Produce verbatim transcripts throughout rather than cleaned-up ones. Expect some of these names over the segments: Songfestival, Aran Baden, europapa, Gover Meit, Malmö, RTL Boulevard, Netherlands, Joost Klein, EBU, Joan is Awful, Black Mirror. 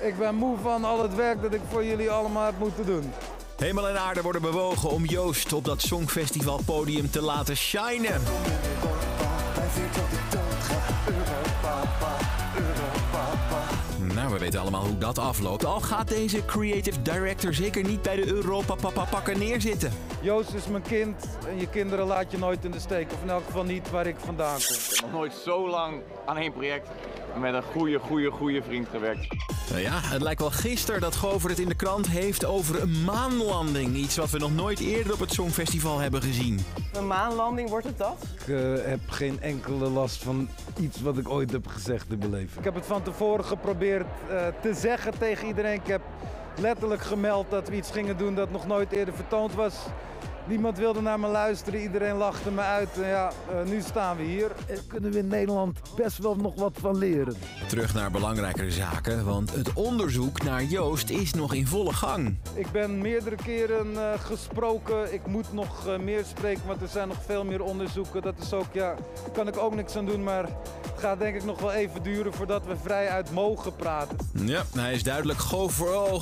Ik ben moe van al het werk dat ik voor jullie allemaal heb moeten doen. Hemel en aarde worden bewogen om Joost op dat Songfestivalpodium te laten shinen. Nou, we weten allemaal hoe dat afloopt. Al gaat deze creative director zeker niet bij de Europa-papa-pakken neerzitten. Joost is mijn kind en je kinderen laat je nooit in de steek. Of in elk geval niet waar ik vandaan kom. Ik heb nog nooit zo lang aan één project met een goede, goede, goede vriend gewerkt. Nou ja, het lijkt wel gisteren dat Gover het in de krant heeft over een maanlanding. Iets wat we nog nooit eerder op het Songfestival hebben gezien. Een maanlanding, wordt het dat? Ik uh, heb geen enkele last van iets wat ik ooit heb gezegd te beleven. Ik heb het van tevoren geprobeerd uh, te zeggen tegen iedereen. Ik heb letterlijk gemeld dat we iets gingen doen dat nog nooit eerder vertoond was. Niemand wilde naar me luisteren, iedereen lachte me uit. Ja, nu staan we hier. Er kunnen we in Nederland best wel nog wat van leren. Terug naar belangrijkere zaken, want het onderzoek naar Joost is nog in volle gang. Ik ben meerdere keren uh, gesproken. Ik moet nog uh, meer spreken, want er zijn nog veel meer onderzoeken. Dat is ook, ja, daar kan ik ook niks aan doen, maar het gaat denk ik nog wel even duren voordat we vrijuit mogen praten. Ja, hij is duidelijk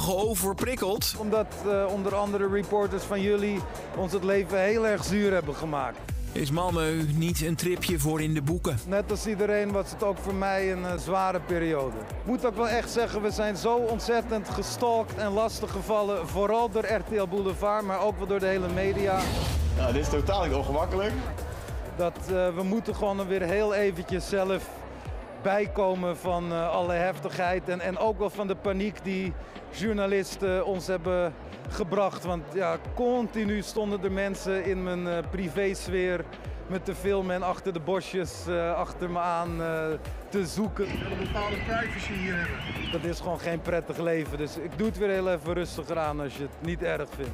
overprikkeld. Omdat uh, onder andere reporters van jullie ons het leven heel erg zuur hebben gemaakt. Is Malmö niet een tripje voor in de boeken? Net als iedereen was het ook voor mij een uh, zware periode. Ik moet ook wel echt zeggen, we zijn zo ontzettend gestalkt en lastiggevallen. Vooral door R T L Boulevard, maar ook wel door de hele media. Nou, dit is totaal niet ongemakkelijk. Dat uh, we moeten gewoon weer heel eventjes zelf bijkomen van uh, alle heftigheid. En, en ook wel van de paniek die journalisten ons hebben gebracht. Want ja, continu stonden er mensen in mijn uh, privésfeer met te filmen en achter de bosjes uh, achter me aan uh, te zoeken. We willen een bepaalde privacy hier hebben. Dat is gewoon geen prettig leven. Dus ik doe het weer heel even rustiger aan als je het niet erg vindt.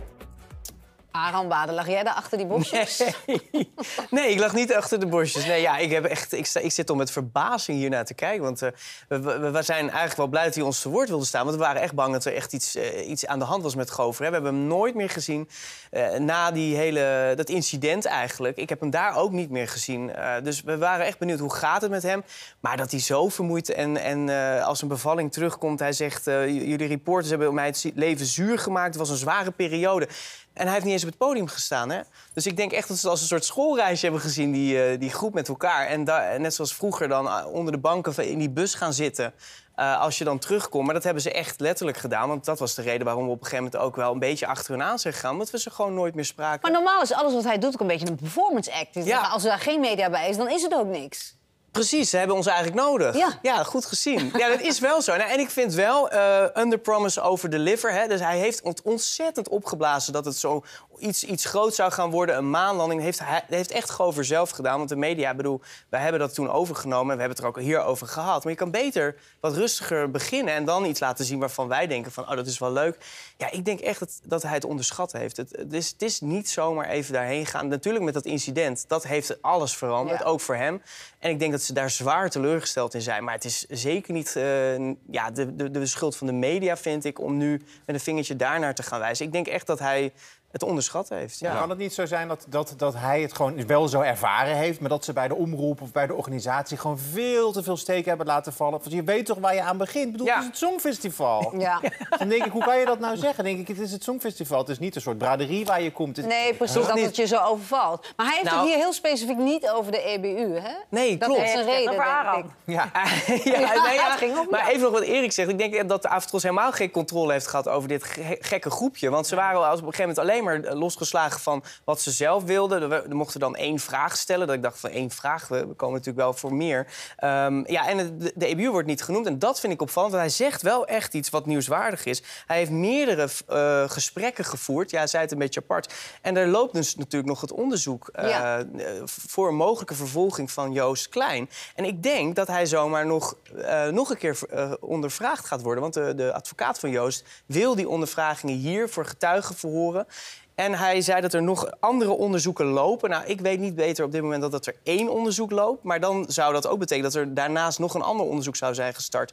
Aran Baden, lag jij daar achter die bosjes? Nee. nee, ik lag niet achter de bosjes. Nee, ja, ik, heb echt, ik, sta, ik zit al met verbazing hiernaar te kijken. Want uh, we, we, we zijn eigenlijk wel blij dat hij ons te woord wilde staan. Want we waren echt bang dat er echt iets, uh, iets aan de hand was met Gover. Hè. We hebben hem nooit meer gezien uh, na die hele, dat incident eigenlijk. Ik heb hem daar ook niet meer gezien. Uh, dus we waren echt benieuwd, hoe gaat het met hem? Maar dat hij zo vermoeid en, en uh, als een bevalling terugkomt... Hij zegt, uh, jullie reporters hebben mij het leven zuur gemaakt. Het was een zware periode. En hij heeft niet eens op het podium gestaan, hè? Dus ik denk echt dat ze als een soort schoolreisje hebben gezien, die, uh, die groep met elkaar. En da- net zoals vroeger dan uh, onder de banken in die bus gaan zitten uh, als je dan terugkomt. Maar dat hebben ze echt letterlijk gedaan. Want dat was de reden waarom we op een gegeven moment ook wel een beetje achter hun aan zijn gegaan. Omdat we ze gewoon nooit meer spraken. Maar normaal is alles wat hij doet ook een beetje een performance act. Dus ja. Als er daar geen media bij is, dan is het ook niks. Precies, ze hebben ons eigenlijk nodig. Ja, ja, goed gezien. Ja, dat is wel zo. Nou, en ik vind wel, uh, under promise over deliver. Hè? Dus hij heeft ont- ontzettend opgeblazen dat het zo iets, iets groot zou gaan worden. Een maanlanding. Heeft, hij, heeft echt Gover zelf gedaan. Want de media, bedoel, wij hebben dat toen overgenomen. En we hebben het er ook hier over gehad. Maar je kan beter wat rustiger beginnen. En dan iets laten zien waarvan wij denken van, oh, dat is wel leuk. Ja, ik denk echt dat, dat hij het onderschat heeft. Het, het, is, het is niet zomaar even daarheen gaan. Natuurlijk met dat incident. Dat heeft alles veranderd. Ja. Ook voor hem. En ik denk dat ze daar zwaar teleurgesteld in zijn. Maar het is zeker niet uh, ja, de, de, de schuld van de media, vind ik, om nu met een vingertje daarnaar te gaan wijzen. Ik denk echt dat hij het onderschat heeft. Ja. Ja. Kan het niet zo zijn dat, dat, dat hij het gewoon wel zo ervaren heeft, maar dat ze bij de omroep of bij de organisatie gewoon veel te veel steken hebben laten vallen? Want je weet toch waar je aan begint? Ik bedoel, ja. Het is het Songfestival. Ja. Dan denk ik, hoe kan je dat nou zeggen? Dan denk ik, het is het Songfestival. Het is niet een soort braderie waar je komt. Het... Nee, precies, ja. dat het je zo overvalt. Maar hij heeft nou... het hier heel specifiek niet over de E B U, hè? Nee, dat klopt. Dat is een reden, ja, denk ik. Ja. ja, ja, ja, nee, ja. Het ging op, maar even nog wat Erik zegt. Ik denk dat de Aftros helemaal geen controle heeft gehad over dit ge- gekke groepje. Want ze waren als op een gegeven moment alleen maar losgeslagen van wat ze zelf wilden. We mochten dan één vraag stellen. Dat ik dacht van één vraag, we komen natuurlijk wel voor meer. Um, ja, en de, de E B U wordt niet genoemd. En dat vind ik opvallend, want hij zegt wel echt iets wat nieuwswaardig is. Hij heeft meerdere uh, gesprekken gevoerd. Ja, hij zei het een beetje apart. En er loopt dus natuurlijk nog het onderzoek uh, ja. voor een mogelijke vervolging van Joost Klein. En ik denk dat hij zomaar nog, uh, nog een keer uh, ondervraagd gaat worden. Want de, de advocaat van Joost wil die ondervragingen hier voor getuigen verhoren. En hij zei dat er nog andere onderzoeken lopen. Nou, ik weet niet beter op dit moment dat, dat er één onderzoek loopt. Maar dan zou dat ook betekenen dat er daarnaast nog een ander onderzoek zou zijn gestart.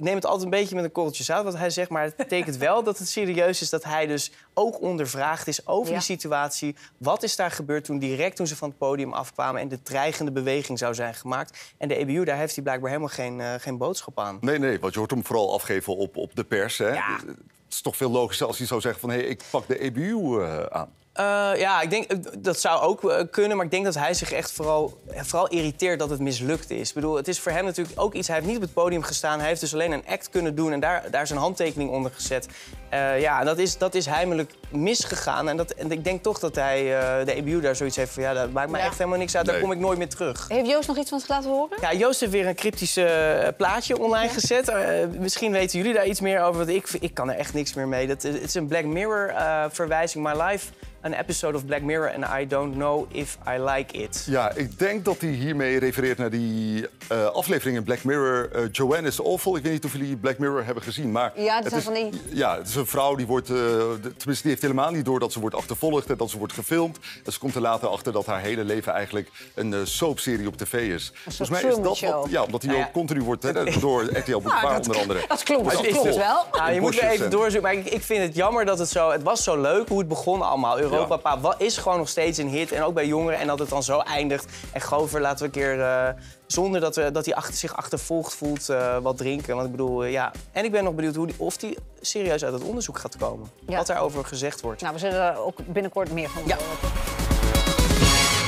neem het altijd een beetje met een korreltje zout wat hij zegt. Maar het betekent wel dat het serieus is dat hij dus ook ondervraagd is over ja. die situatie. Wat is daar gebeurd toen direct toen ze van het podium afkwamen en de dreigende beweging zou zijn gemaakt. En de E B U, daar heeft hij blijkbaar helemaal geen, uh, geen boodschap aan. Nee, nee, want je hoort hem vooral afgeven op, op de pers. Hè? Ja. Het is toch veel logischer als hij zou zeggen van hé, hey, ik pak de E B U uh, aan. Uh, ja, ik denk, dat zou ook uh, kunnen, maar ik denk dat hij zich echt vooral, vooral irriteert dat het mislukt is. Ik bedoel, het is voor hem natuurlijk ook iets, hij heeft niet op het podium gestaan, hij heeft dus alleen een act kunnen doen en daar, daar zijn handtekening onder gezet. Uh, ja, dat is, dat is heimelijk misgegaan en, dat, en ik denk toch dat hij uh, de E B U daar zoiets heeft van ja, dat maakt me ja. echt helemaal niks uit, daar nee. kom ik nooit meer terug. Heeft Joost nog iets van zich laten horen? Ja, Joost heeft weer een cryptische uh, plaatje online ja. gezet. Uh, misschien weten jullie daar iets meer over, want ik, ik kan er echt niks meer mee. Dat, het is een Black Mirror uh, verwijzing, My Life. An episode of Black Mirror and I don't know if I like it. Ja, ik denk dat hij hiermee refereert naar die uh, aflevering in Black Mirror. Uh, Joan is Awful. Ik weet niet of jullie Black Mirror hebben gezien, maar... Ja, het, het is, van die... ja, het is een vrouw die wordt... Uh, tenminste, die heeft helemaal niet door dat ze wordt achtervolgd en dat ze wordt gefilmd. En ze komt er later achter dat haar hele leven eigenlijk een uh, soapserie op tv is. Volgens mij is dat wat... Ja, omdat die nou, ook ja. continu wordt hè, door R T L Boulevard nou, onder andere. Dat klopt, dat klopt wel. Nou, je moet er even doorzoeken, maar ik, ik vind het jammer dat het zo... Het was zo leuk hoe het begon allemaal. Europa ja. is gewoon nog steeds een hit. En ook bij jongeren. En dat het dan zo eindigt. En Gover, laten we een keer... Uh, zonder dat, we, dat hij achter zich achtervolgd voelt uh, wat drinken. Want ik bedoel, uh, ja... En ik ben nog benieuwd hoe die, of die serieus uit het onderzoek gaat komen. Ja. Wat daarover gezegd wordt. Nou, we zullen er ook binnenkort meer van horen. Ja.